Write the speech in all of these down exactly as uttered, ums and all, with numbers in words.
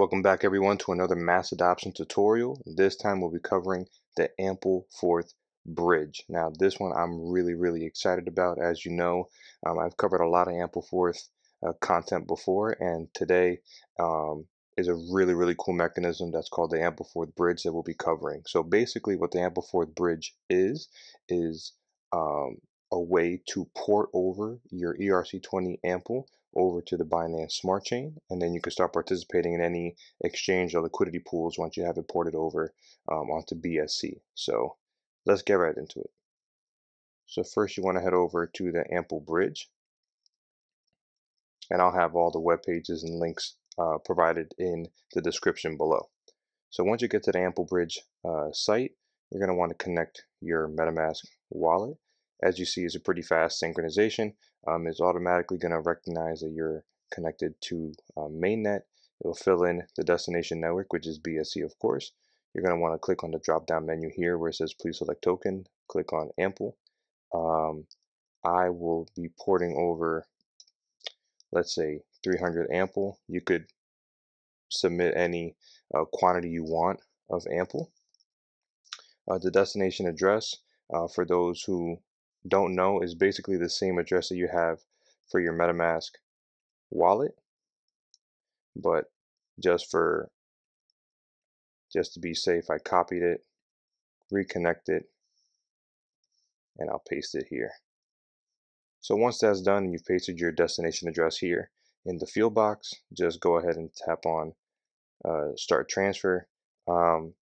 Welcome back everyone to another mass adoption tutorial. This time we'll be covering the Ampleforth Bridge. Now this one I'm really really excited about. As you know, um, I've covered a lot of Ampleforth uh, content before, and today um, is a really really cool mechanism that's called the Ampleforth Bridge that we'll be covering. So basically what the Ampleforth Bridge is, is um, a way to port over your E R C twenty Ample over to the Binance Smart Chain, and then you can start participating in any exchange or liquidity pools once you have it ported over um, onto B S C. So let's get right into it. So first you want to head over to the Ample Bridge, and I'll have all the web pages and links uh, provided in the description below. So once you get to the Ample Bridge uh, site, you're going to want to connect your MetaMask wallet. As you see, it's a pretty fast synchronization. Um, it's automatically going to recognize that you're connected to uh, mainnet. It will fill in the destination network, which is B S C, of course. You're going to want to click on the drop-down menu here where it says please select token. Click on Ample. Um, I will be porting over, let's say, three hundred Ample. You could submit any uh, quantity you want of Ample. Uh, the destination address, uh, for those who don't know, is basically the same address that you have for your MetaMask wallet, but just for just to be safe, I copied it, reconnect it, and I'll paste it here. So once that's done and you've pasted your destination address here in the field box, just go ahead and tap on uh, start transfer. Um,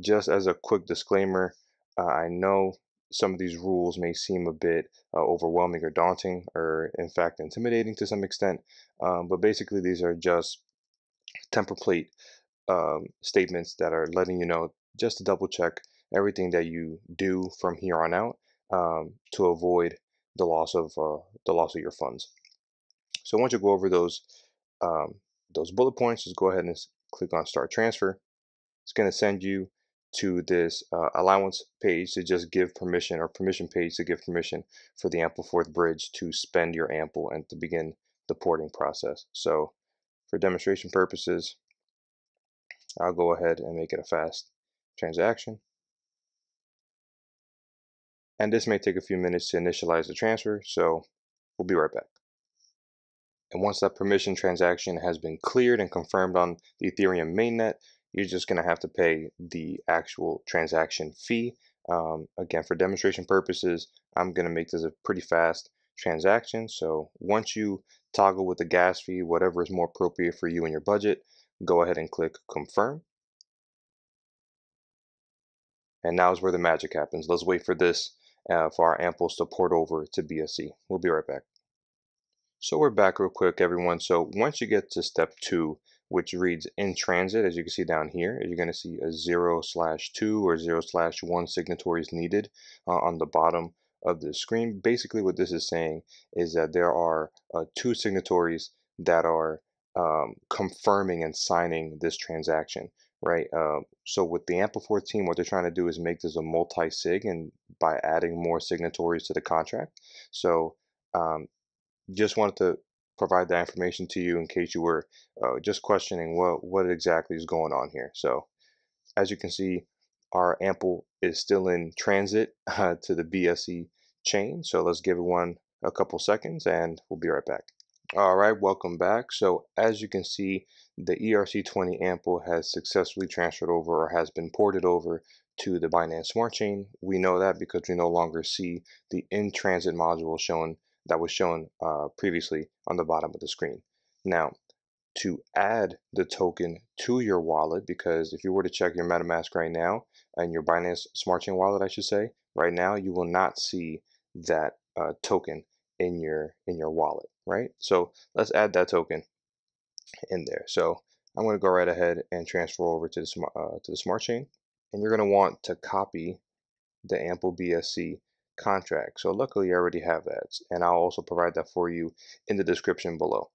just as a quick disclaimer, uh, I know some of these rules may seem a bit uh, overwhelming or daunting, or in fact intimidating to some extent, um, but basically these are just template um, statements that are letting you know just to double check everything that you do from here on out, um, to avoid the loss of uh, the loss of your funds. So once you go over those um, those bullet points, just go ahead and click on Start Transfer. It's going to send you to this uh, allowance page to just give permission, or permission page to give permission for the Ampleforth Bridge to spend your Ample and to begin the porting process. So for demonstration purposes, I'll go ahead and make it a fast transaction. And this may take a few minutes to initialize the transfer, so we'll be right back. And once that permission transaction has been cleared and confirmed on the Ethereum mainnet, you're just going to have to pay the actual transaction fee. Um, again, for demonstration purposes, I'm going to make this a pretty fast transaction. So once you toggle with the gas fee, whatever is more appropriate for you and your budget, go ahead and click confirm. And now is where the magic happens. Let's wait for this, uh, for our Amples to port over to B S C. We'll be right back. So we're back real quick, everyone. So once you get to step two, which reads in transit, as you can see down here, you're going to see a zero slash two or zero slash one signatories needed uh, on the bottom of the screen. Basically what this is saying is that there are uh, two signatories that are um, confirming and signing this transaction, right? Uh, so with the Ampleforth team, what they're trying to do is make this a multi-sig, and by adding more signatories to the contract. So um, just wanted to provide that information to you in case you were uh, just questioning what what exactly is going on here. So as you can see, our Ample is still in transit uh, to the B S C chain. So let's give it one a couple seconds and we'll be right back. All right, welcome back. So as you can see, the E R C twenty Ample has successfully transferred over, or has been ported over, to the Binance Smart Chain. We know that because we no longer see the in-transit module shown that was shown uh, previously on the bottom of the screen. Now, to add the token to your wallet, because if you were to check your MetaMask right now, and your Binance Smart Chain wallet, I should say, right now, you will not see that uh, token in your in your wallet, right? So let's add that token in there. So I'm going to go right ahead and transfer over to the, uh, to the Smart Chain, and you're going to want to copy the Ample B S C contract. So luckily I already have that, and I'll also provide that for you in the description below.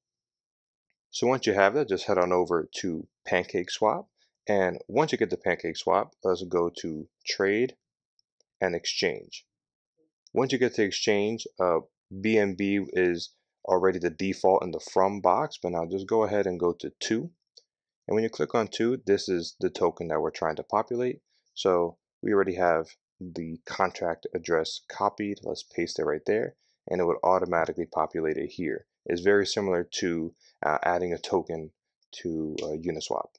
So once you have that, just head on over to PancakeSwap, and once you get to PancakeSwap, let's go to Trade and Exchange. Once you get to Exchange, uh, B N B is already the default in the From box, but now just go ahead and go to two, And when you click on two, this is the token that we're trying to populate. So we already have the contract address copied. Let's paste it right there, and it would automatically populate it here. It's very similar to uh, adding a token to uh, Uniswap.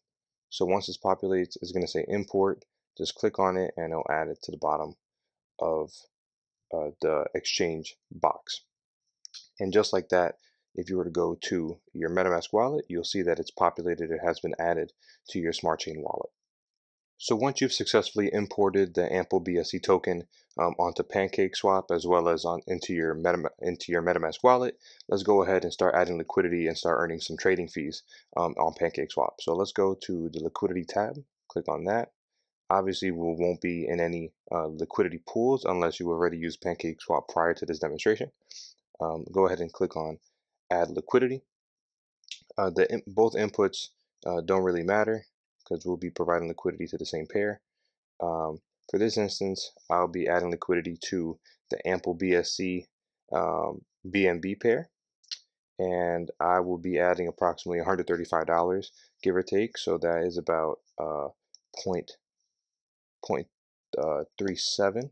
So once this populates, it's going to say import. Just click on it, and it'll add it to the bottom of uh, the exchange box. And just like that, if you were to go to your MetaMask wallet, you'll see that it's populated. It has been added to your Smart Chain wallet. So once you've successfully imported the A M P L B U S D token um, onto PancakeSwap as well as on into your Meta, into your MetaMask wallet, let's go ahead and start adding liquidity and start earning some trading fees um, on PancakeSwap. So let's go to the liquidity tab, click on that. Obviously, we won't be in any uh, liquidity pools unless you already used PancakeSwap prior to this demonstration. Um, go ahead and click on Add Liquidity. Uh, the both inputs uh, don't really matter, because we'll be providing liquidity to the same pair. Um, for this instance, I'll be adding liquidity to the A M P L B S C um, B N B pair, and I will be adding approximately one hundred thirty-five dollars, give or take. So that is about uh, zero point three seven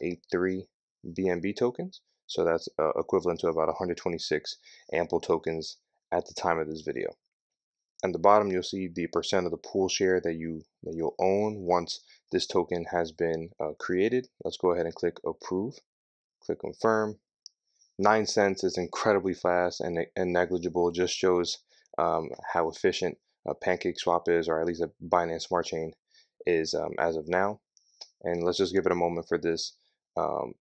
eight three B N B tokens. So that's uh, equivalent to about one hundred twenty-six A M P L tokens at the time of this video. At the bottom, you'll see the percent of the pool share that you that you'll own once this token has been uh, created. Let's go ahead and click approve. Click confirm. Nine cents is incredibly fast and, and negligible. Just shows um, how efficient uh, PancakeSwap is, or at least a Binance Smart Chain is um, as of now. And let's just give it a moment for this um,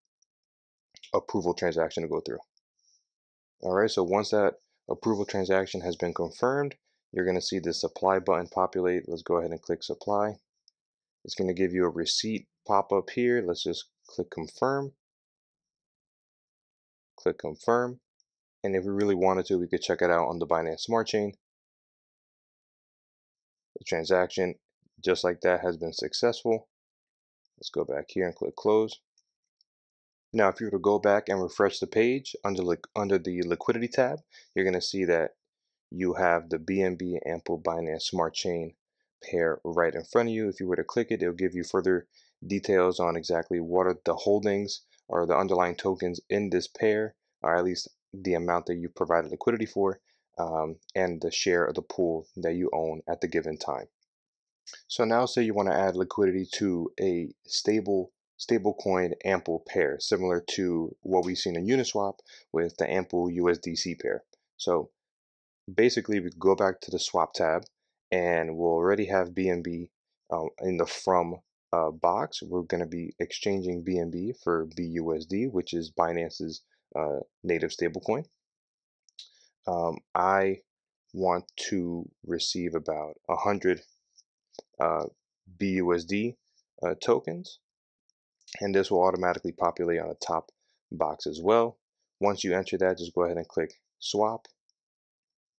approval transaction to go through. All right. So once that approval transaction has been confirmed, you're going to see the supply button populate. Let's go ahead and click supply. It's going to give you a receipt pop up here. Let's just click confirm. Click confirm. And if we really wanted to, we could check it out on the Binance Smart Chain. The transaction, just like that, has been successful. Let's go back here and click close. Now, if you were to go back and refresh the page under, under the liquidity tab, you're going to see that you have the B N B A M P L Binance Smart Chain pair right in front of you. If you were to click it, it'll give you further details on exactly what are the holdings or the underlying tokens in this pair, or at least the amount that you provided liquidity for, um, and the share of the pool that you own at the given time. So now, say you want to add liquidity to a stable stablecoin A M P L pair, similar to what we've seen in Uniswap with the A M P L U S D C pair. So basically, we go back to the swap tab, and we'll already have B N B um, in the from uh, box. We're going to be exchanging B N B for B U S D, which is Binance's uh, native stablecoin. Um, I want to receive about one hundred uh, B U S D uh, tokens. And this will automatically populate on the top box as well. Once you enter that, just go ahead and click swap,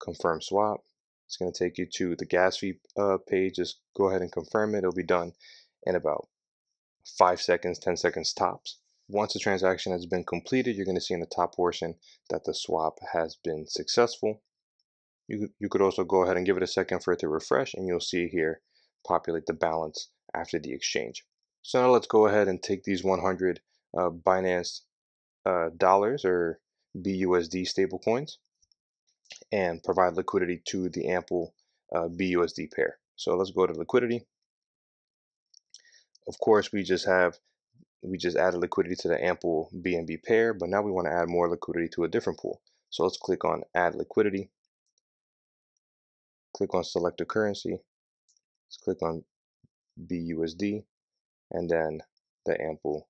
confirm swap. It's going to take you to the gas fee uh, page. Just go ahead and confirm it. It'll be done in about five seconds, ten seconds tops. Once the transaction has been completed, you're going to see in the top portion that the swap has been successful. You, you could also go ahead and give it a second for it to refresh, and you'll see here populate the balance after the exchange. So now let's go ahead and take these one hundred uh, Binance uh, dollars or B U S D stablecoins and provide liquidity to the A M P L uh, B U S D pair. So let's go to liquidity. Of course, we just have we just added liquidity to the A M P L B N B pair, but now we want to add more liquidity to a different pool. So let's click on Add Liquidity. Click on Select a Currency. Let's click on B U S D. And then the A M P L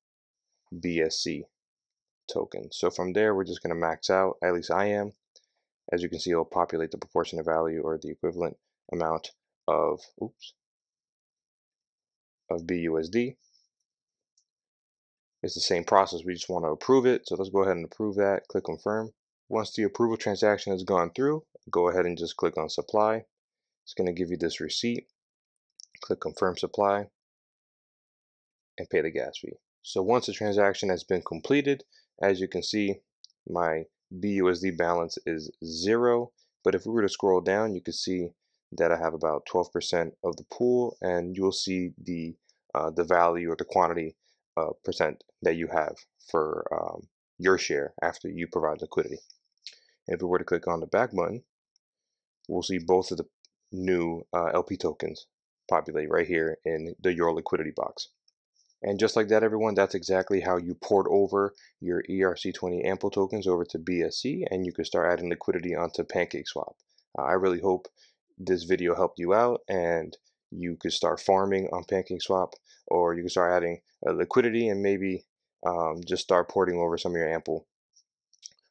B S C token. So from there, we're just going to max out, at least I am. As you can see, it'll populate the proportionate value or the equivalent amount of, oops, of B U S D. It's the same process. We just want to approve it. So let's go ahead and approve that. Click confirm. Once the approval transaction has gone through, go ahead and just click on supply. It's going to give you this receipt. Click confirm supply. And pay the gas fee. So once the transaction has been completed, as you can see, my B U S D balance is zero But if we were to scroll down, you could see that I have about twelve percent of the pool, and you'll see the uh, the value or the quantity uh, percent that you have for um, your share after you provide liquidity. And if we were to click on the back button, we'll see both of the new uh, L P tokens populate right here in the Your Liquidity box. And just like that, everyone, that's exactly how you port over your E R C twenty A M P L tokens over to B S C, and you can start adding liquidity onto PancakeSwap. Uh, I really hope this video helped you out, and you could start farming on PancakeSwap, or you can start adding uh, liquidity and maybe um, just start porting over some of your A M P L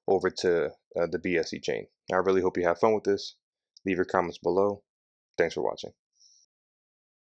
over to uh, the B S C chain. I really hope you have fun with this. Leave your comments below. Thanks for watching.